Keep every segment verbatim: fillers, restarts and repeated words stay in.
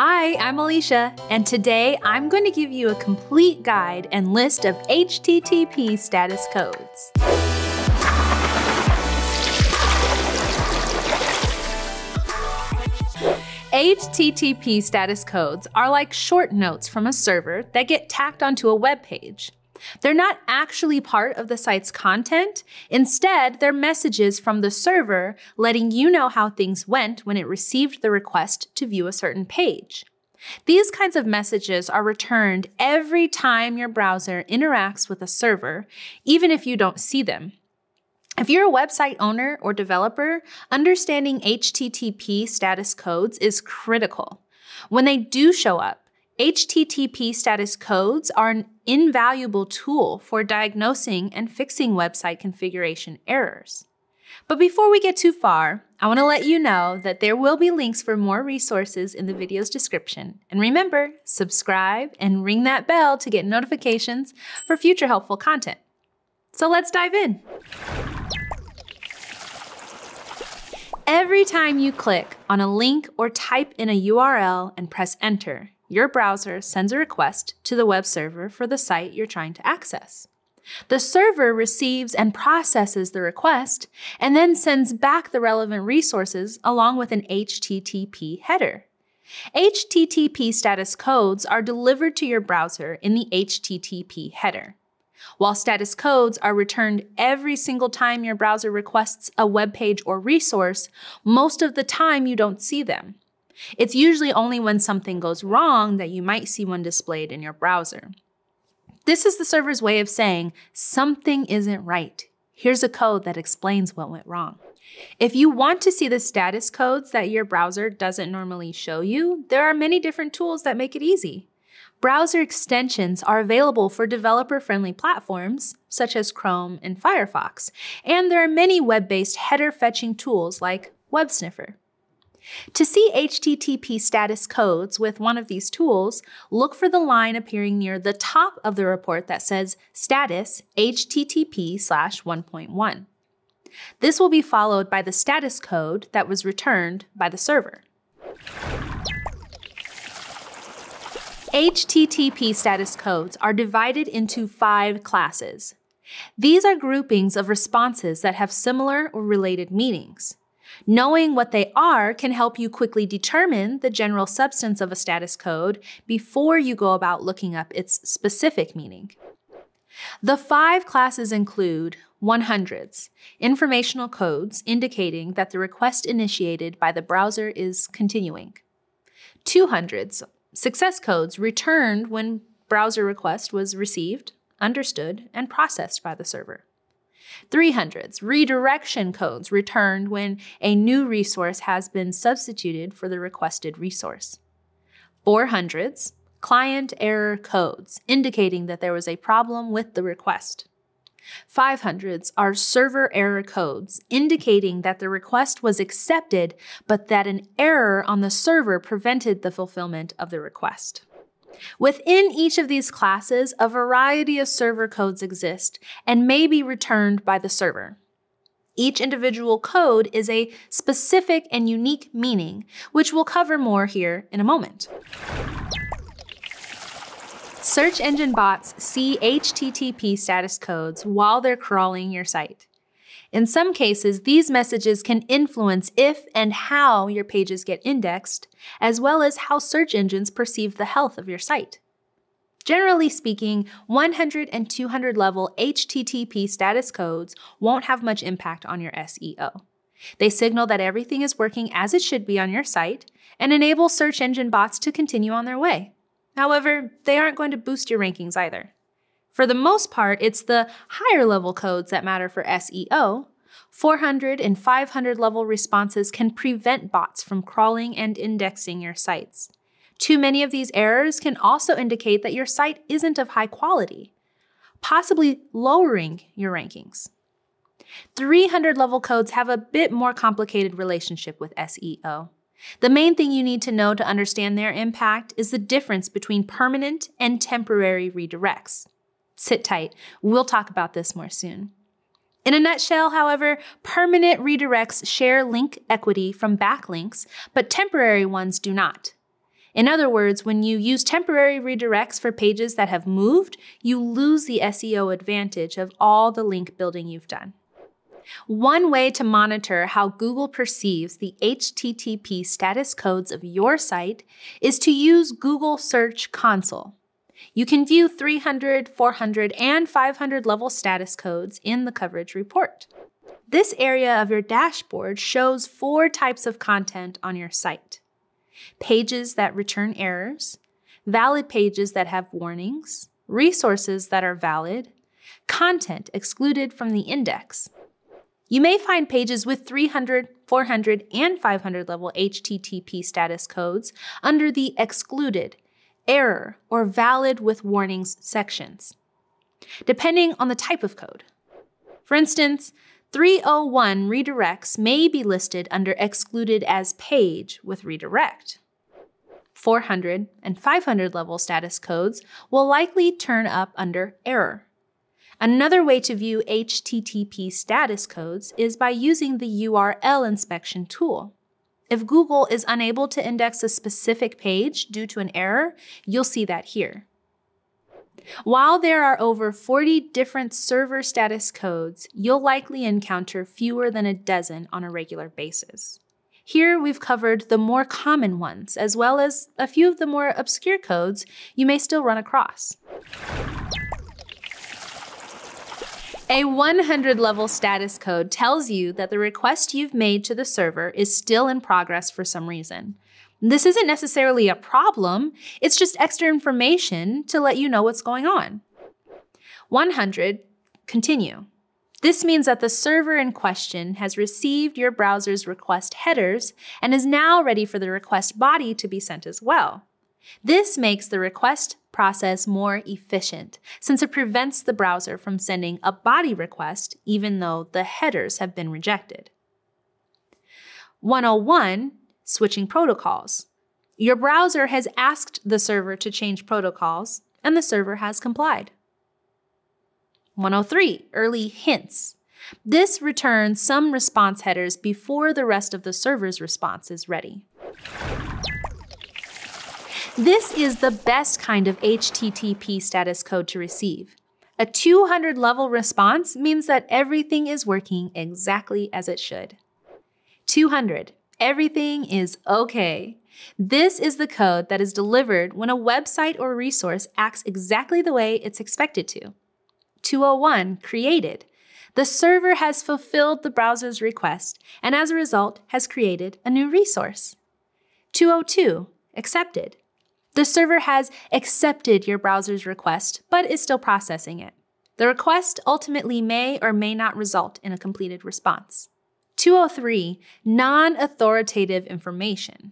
Hi, I'm Alicia, and today I'm going to give you a complete guide and list of H T T P status codes. H T T P status codes are like short notes from a server that get tacked onto a web page. They're not actually part of the site's content. Instead, they're messages from the server letting you know how things went when it received the request to view a certain page. These kinds of messages are returned every time your browser interacts with a server, even if you don't see them. If you're a website owner or developer, understanding H T T P status codes is critical. When they do show up, H T T P status codes are an invaluable tool for diagnosing and fixing website configuration errors. But before we get too far, I want to let you know that there will be links for more resources in the video's description. And remember, subscribe and ring that bell to get notifications for future helpful content. So let's dive in. Every time you click on a link or type in a U R L and press enter, your browser sends a request to the web server for the site you're trying to access. The server receives and processes the request and then sends back the relevant resources along with an H T T P header. H T T P status codes are delivered to your browser in the H T T P header. While status codes are returned every single time your browser requests a web page or resource, most of the time you don't see them. It's usually only when something goes wrong that you might see one displayed in your browser. This is the server's way of saying something isn't right. Here's a code that explains what went wrong. If you want to see the status codes that your browser doesn't normally show you, there are many different tools that make it easy. Browser extensions are available for developer-friendly platforms, such as Chrome and Firefox, and there are many web-based header fetching tools like WebSniffer. To see H T T P status codes with one of these tools, look for the line appearing near the top of the report that says status H T T P slash one point one. This will be followed by the status code that was returned by the server. H T T P status codes are divided into five classes. These are groupings of responses that have similar or related meanings. Knowing what they are can help you quickly determine the general substance of a status code before you go about looking up its specific meaning. The five classes include one hundreds, informational codes indicating that the request initiated by the browser is continuing, two hundreds, success codes returned when browser request was received, understood, and processed by the server. three hundreds, redirection codes returned when a new resource has been substituted for the requested resource. four hundreds, client error codes, indicating that there was a problem with the request. five hundreds are server error codes, indicating that the request was accepted, but that an error on the server prevented the fulfillment of the request. Within each of these classes, a variety of server codes exist and may be returned by the server. Each individual code is a specific and unique meaning, which we'll cover more here in a moment. Search engine bots see H T T P status codes while they're crawling your site. In some cases, these messages can influence if and how your pages get indexed, as well as how search engines perceive the health of your site. Generally speaking, one hundred and two hundred level H T T P status codes won't have much impact on your S E O. They signal that everything is working as it should be on your site and enable search engine bots to continue on their way. However, they aren't going to boost your rankings either. For the most part, it's the higher level codes that matter for S E O. four hundred and five hundred level responses can prevent bots from crawling and indexing your sites. Too many of these errors can also indicate that your site isn't of high quality, possibly lowering your rankings. three hundred level codes have a bit more complicated relationship with S E O. The main thing you need to know to understand their impact is the difference between permanent and temporary redirects. Sit tight, we'll talk about this more soon. In a nutshell, however, permanent redirects share link equity from backlinks, but temporary ones do not. In other words, when you use temporary redirects for pages that have moved, you lose the S E O advantage of all the link building you've done. One way to monitor how Google perceives the H T T P status codes of your site is to use Google Search Console. You can view three hundred, four hundred, and five hundred level status codes in the coverage report. This area of your dashboard shows four types of content on your site: pages that return errors, valid pages that have warnings, resources that are valid, content excluded from the index. You may find pages with three hundred, four hundred, and five hundred level H T T P status codes under the excluded, error, or valid with warnings sections, depending on the type of code. For instance, three oh one redirects may be listed under excluded as page with redirect. four hundred and five hundred level status codes will likely turn up under error. Another way to view H T T P status codes is by using the U R L inspection tool. If Google is unable to index a specific page due to an error, you'll see that here. While there are over forty different server status codes, you'll likely encounter fewer than a dozen on a regular basis. Here we've covered the more common ones, as well as a few of the more obscure codes you may still run across. A one hundred level status code tells you that the request you've made to the server is still in progress for some reason. This isn't necessarily a problem, it's just extra information to let you know what's going on. one hundred, continue. This means that the server in question has received your browser's request headers and is now ready for the request body to be sent as well. This makes the request process more efficient, since it prevents the browser from sending a body request even though the headers have been rejected. one oh one, switching protocols. Your browser has asked the server to change protocols, and the server has complied. one oh three, early hints. This returns some response headers before the rest of the server's response is ready. This is the best kind of H T T P status code to receive. A two hundred level response means that everything is working exactly as it should. two hundred, everything is okay. This is the code that is delivered when a website or resource acts exactly the way it's expected to. two oh one, created. The server has fulfilled the browser's request and as a result has created a new resource. two oh two, accepted. The server has accepted your browser's request, but is still processing it. The request ultimately may or may not result in a completed response. two oh three, non-authoritative information.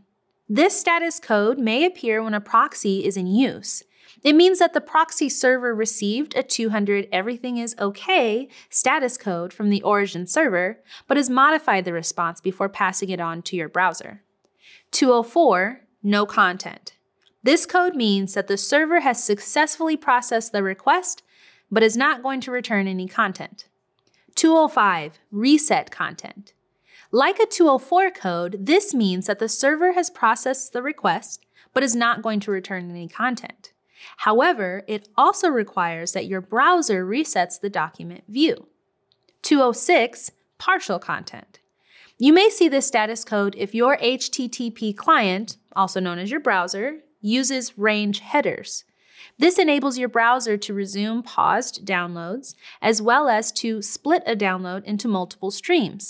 This status code may appear when a proxy is in use. It means that the proxy server received a two hundred everything is okay status code from the origin server, but has modified the response before passing it on to your browser. two oh four, no content. This code means that the server has successfully processed the request, but is not going to return any content. two oh five, reset content. Like a two oh four code, this means that the server has processed the request, but is not going to return any content. However, it also requires that your browser resets the document view. two oh six, partial content. You may see this status code if your H T T P client, also known as your browser, uses range headers. This enables your browser to resume paused downloads, as well as to split a download into multiple streams.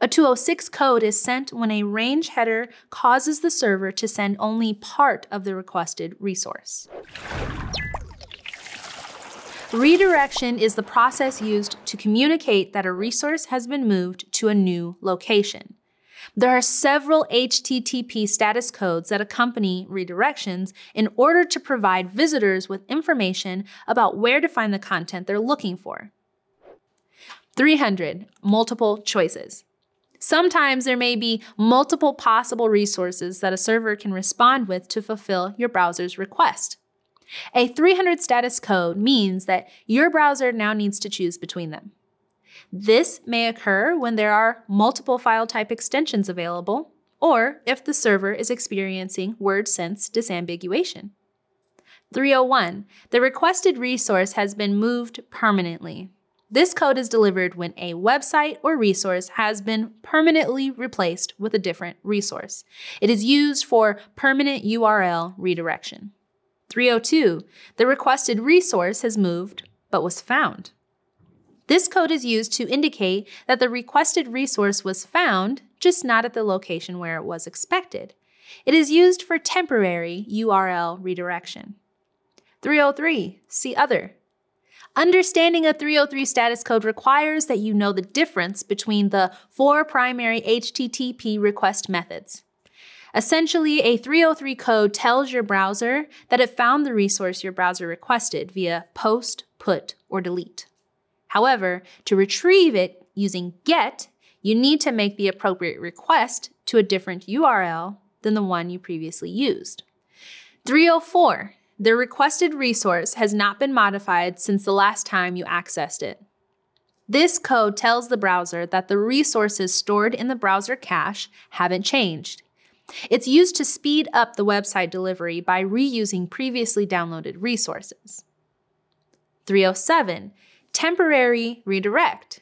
A two oh six code is sent when a range header causes the server to send only part of the requested resource. Redirection is the process used to communicate that a resource has been moved to a new location. There are several H T T P status codes that accompany redirections in order to provide visitors with information about where to find the content they're looking for. three hundred, multiple choices. Sometimes there may be multiple possible resources that a server can respond with to fulfill your browser's request. A three hundred status code means that your browser now needs to choose between them. This may occur when there are multiple file type extensions available, or if the server is experiencing word-sense disambiguation. three oh one. The requested resource has been moved permanently. This code is delivered when a website or resource has been permanently replaced with a different resource. It is used for permanent U R L redirection. three oh two. The requested resource has moved but was found. This code is used to indicate that the requested resource was found, just not at the location where it was expected. It is used for temporary U R L redirection. three oh three. See other. Understanding a three oh three status code requires that you know the difference between the four primary H T T P request methods. Essentially, a three oh three code tells your browser that it found the resource your browser requested via POST, PUT, or DELETE. However, to retrieve it using GET, you need to make the appropriate request to a different U R L than the one you previously used. three oh four. The requested resource has not been modified since the last time you accessed it. This code tells the browser that the resources stored in the browser cache haven't changed. It's used to speed up the website delivery by reusing previously downloaded resources. three oh seven. Temporary redirect.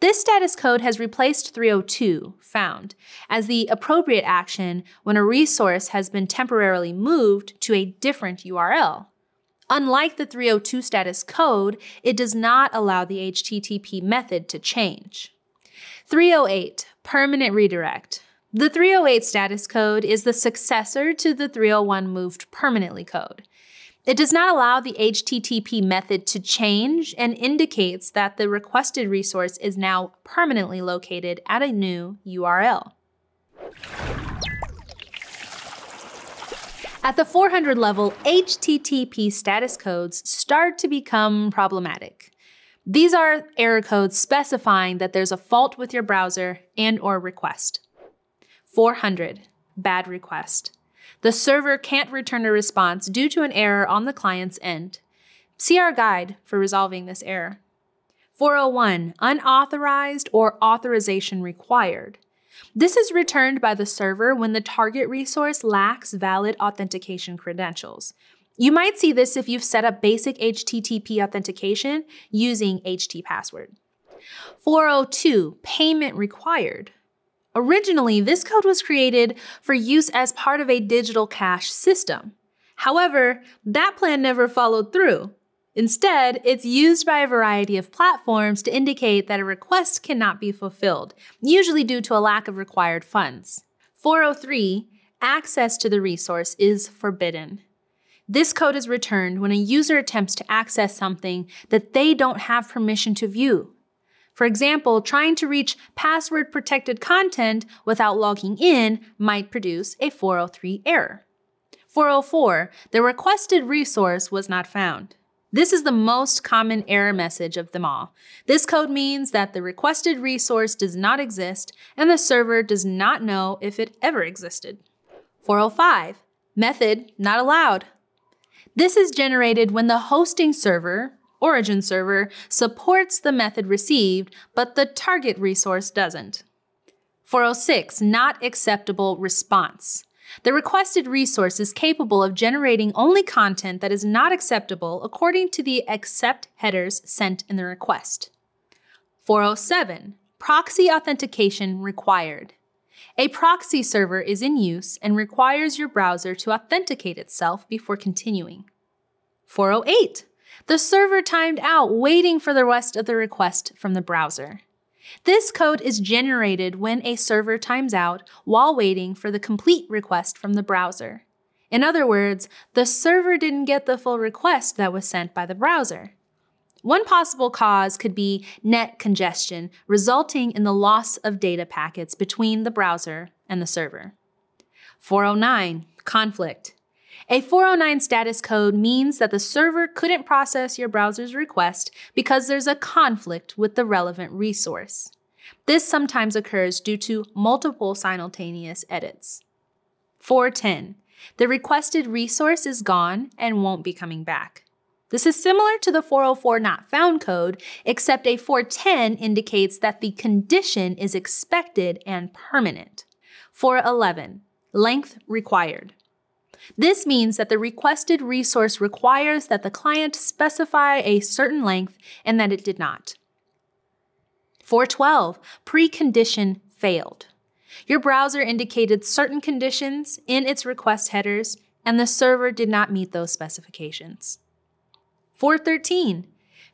This status code has replaced three oh two, found, as the appropriate action when a resource has been temporarily moved to a different U R L. Unlike the three oh two status code, it does not allow the H T T P method to change. three oh eight, permanent redirect. The three oh eight status code is the successor to the three oh one moved permanently code. It does not allow the H T T P method to change and indicates that the requested resource is now permanently located at a new U R L. At the four hundred level, H T T P status codes start to become problematic. These are error codes specifying that there's a fault with your browser and/or request. four hundred, bad request. The server can't return a response due to an error on the client's end. See our guide for resolving this error. four oh one, unauthorized or authorization required. This is returned by the server when the target resource lacks valid authentication credentials. You might see this if you've set up basic H T T P authentication using HTPassword. four oh two, payment required. Originally, this code was created for use as part of a digital cash system. However, that plan never followed through. Instead, it's used by a variety of platforms to indicate that a request cannot be fulfilled, usually due to a lack of required funds. four oh three, access to the resource is forbidden. This code is returned when a user attempts to access something that they don't have permission to view. For example, trying to reach password-protected content without logging in might produce a four oh three error. four oh four, the requested resource was not found. This is the most common error message of them all. This code means that the requested resource does not exist and the server does not know if it ever existed. four oh five, method not allowed. This is generated when the hosting server, origin server, supports the method received, but the target resource doesn't. four oh six, not acceptable response. The requested resource is capable of generating only content that is not acceptable according to the accept headers sent in the request. four oh seven, proxy authentication required. A proxy server is in use and requires your browser to authenticate itself before continuing. four oh eight, the server timed out waiting for the rest of the request from the browser. This code is generated when a server times out while waiting for the complete request from the browser. In other words, the server didn't get the full request that was sent by the browser. One possible cause could be net congestion, resulting in the loss of data packets between the browser and the server. four oh nine, conflict. A four oh nine status code means that the server couldn't process your browser's request because there's a conflict with the relevant resource. This sometimes occurs due to multiple simultaneous edits. four ten. The requested resource is gone and won't be coming back. This is similar to the four oh four not found code, except a four ten indicates that the condition is expected and permanent. four eleven, length required. This means that the requested resource requires that the client specify a certain length and that it did not. four twelve, precondition failed. Your browser indicated certain conditions in its request headers, and the server did not meet those specifications. four thirteen,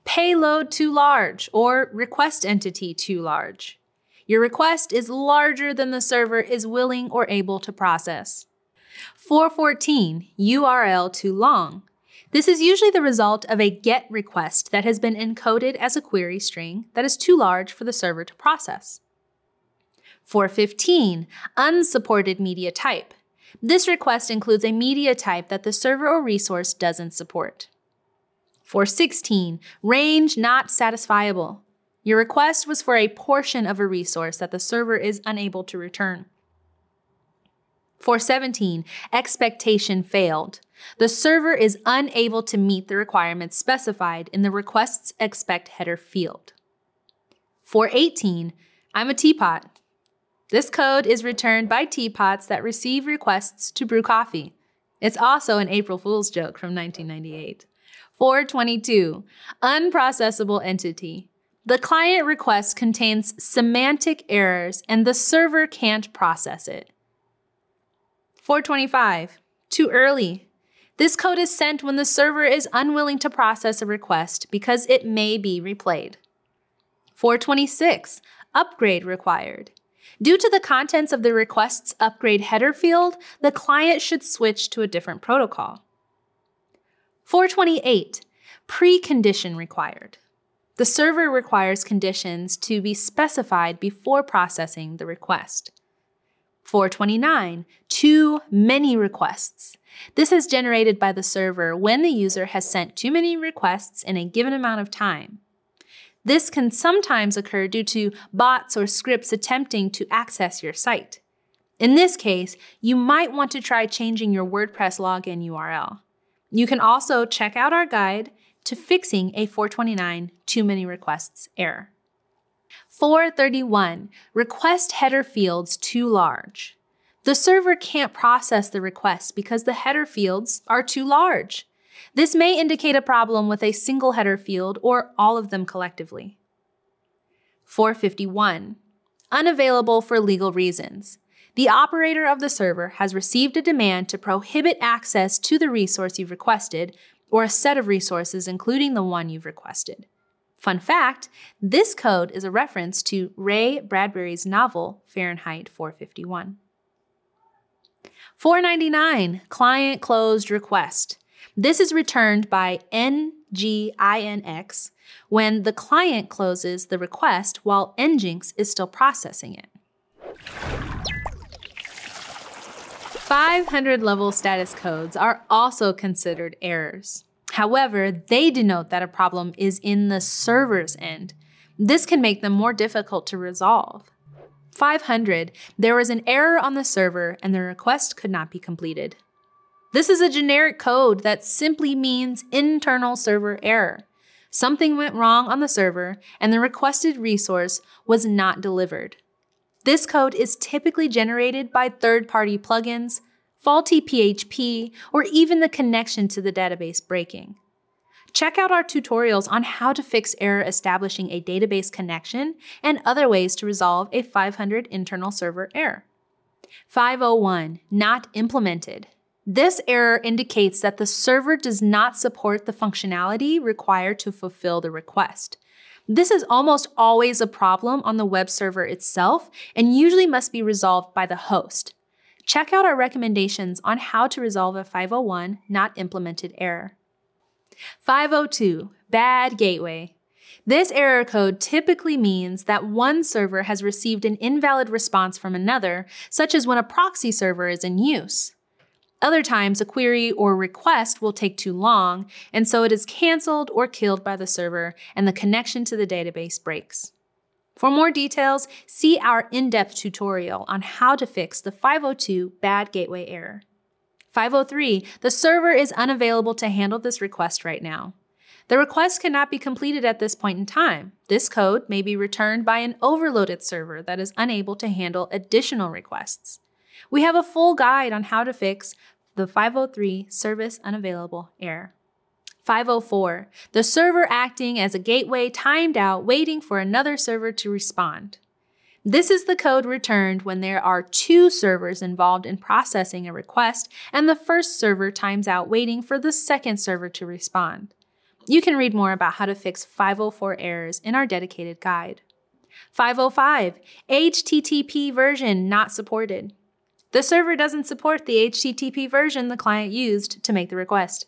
payload too large or request entity too large. Your request is larger than the server is willing or able to process. four fourteen, U R L too long. This is usually the result of a GET request that has been encoded as a query string that is too large for the server to process. four fifteen, unsupported media type. This request includes a media type that the server or resource doesn't support. four sixteen, range not satisfiable. Your request was for a portion of a resource that the server is unable to return. four seventeen, expectation failed. The server is unable to meet the requirements specified in the request's expect header field. four eighteen, I'm a teapot. This code is returned by teapots that receive requests to brew coffee. It's also an April Fool's joke from nineteen ninety-eight. four twenty-two, unprocessable entity. The client request contains semantic errors and the server can't process it. four twenty-five, too early. This code is sent when the server is unwilling to process a request because it may be replayed. four twenty-six, upgrade required. Due to the contents of the request's upgrade header field, the client should switch to a different protocol. four twenty-eight, precondition required. The server requires conditions to be specified before processing the request. four twenty-nine, too many requests. This is generated by the server when the user has sent too many requests in a given amount of time. This can sometimes occur due to bots or scripts attempting to access your site. In this case, you might want to try changing your WordPress login U R L. You can also check out our guide to fixing a four twenty-nine too many requests error. four thirty-one, request header fields too large. The server can't process the request because the header fields are too large. This may indicate a problem with a single header field or all of them collectively. four fifty-one, unavailable for legal reasons. The operator of the server has received a demand to prohibit access to the resource you've requested or a set of resources including the one you've requested. Fun fact, this code is a reference to Ray Bradbury's novel, Fahrenheit four fifty-one. four ninety-nine, client closed request. This is returned by N G I N X when the client closes the request while N G I N X is still processing it. five hundred level status codes are also considered errors. However, they denote that a problem is in the server's end. This can make them more difficult to resolve. five hundred, there was an error on the server and the request could not be completed. This is a generic code that simply means internal server error. Something went wrong on the server and the requested resource was not delivered. This code is typically generated by third-party plugins, faulty P H P, or even the connection to the database breaking. Check out our tutorials on how to fix error establishing a database connection and other ways to resolve a five hundred internal server error. five oh one, not implemented. This error indicates that the server does not support the functionality required to fulfill the request. This is almost always a problem on the web server itself and usually must be resolved by the host. Check out our recommendations on how to resolve a five oh one not implemented error. five oh two, bad gateway. This error code typically means that one server has received an invalid response from another, such as when a proxy server is in use. Other times, a query or request will take too long, and so it is canceled or killed by the server, and the connection to the database breaks. For more details, see our in-depth tutorial on how to fix the five oh two bad gateway error. five oh three, the server is unavailable to handle this request right now. The request cannot be completed at this point in time. This code may be returned by an overloaded server that is unable to handle additional requests. We have a full guide on how to fix the five oh three service unavailable error. five oh four, the server acting as a gateway timed out, waiting for another server to respond. This is the code returned when there are two servers involved in processing a request and the first server times out waiting for the second server to respond. You can read more about how to fix five oh four errors in our dedicated guide. five oh five, H T T P version not supported. The server doesn't support the H T T P version the client used to make the request.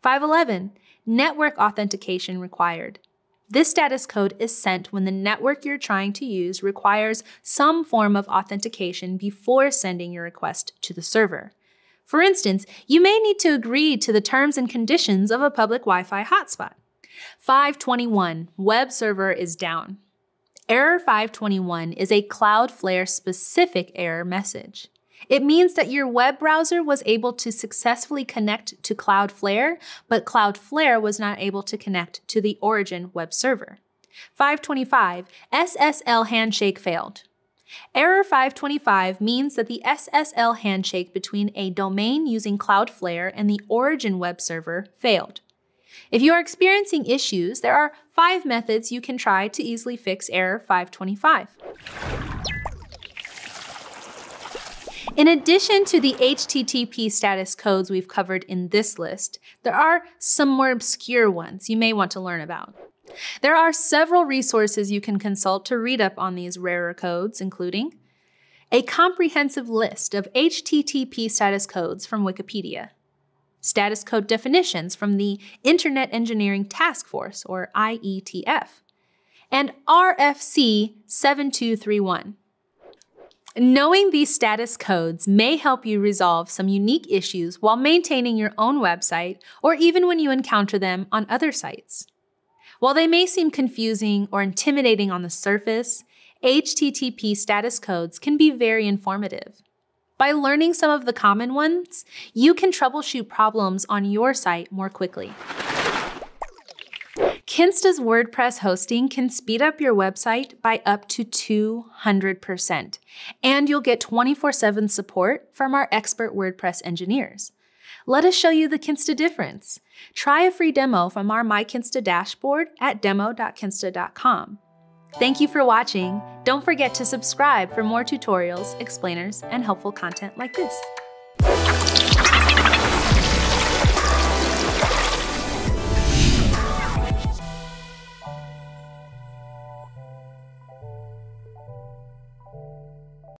five eleven, network authentication required. This status code is sent when the network you're trying to use requires some form of authentication before sending your request to the server. For instance, you may need to agree to the terms and conditions of a public Wi-Fi hotspot. five twenty-one, web server is down. Error five twenty-one is a Cloudflare specific error message. It means that your web browser was able to successfully connect to Cloudflare, but Cloudflare was not able to connect to the origin web server. five twenty-five, S S L handshake failed. Error five twenty-five means that the S S L handshake between a domain using Cloudflare and the origin web server failed. If you are experiencing issues, there are five methods you can try to easily fix error five twenty-five. In addition to the H T T P status codes we've covered in this list, there are some more obscure ones you may want to learn about. There are several resources you can consult to read up on these rarer codes, including a comprehensive list of H T T P status codes from Wikipedia, status code definitions from the Internet Engineering Task Force, or I E T F, and R F C seven two three one. Knowing these status codes may help you resolve some unique issues while maintaining your own website, or even when you encounter them on other sites. While they may seem confusing or intimidating on the surface, H T T P status codes can be very informative. By learning some of the common ones, you can troubleshoot problems on your site more quickly. Kinsta's WordPress hosting can speed up your website by up to two hundred percent, and you'll get twenty-four seven support from our expert WordPress engineers. Let us show you the Kinsta difference. Try a free demo from our MyKinsta dashboard at demo dot kinsta dot com. Thank you for watching. Don't forget to subscribe for more tutorials, explainers, and helpful content like this.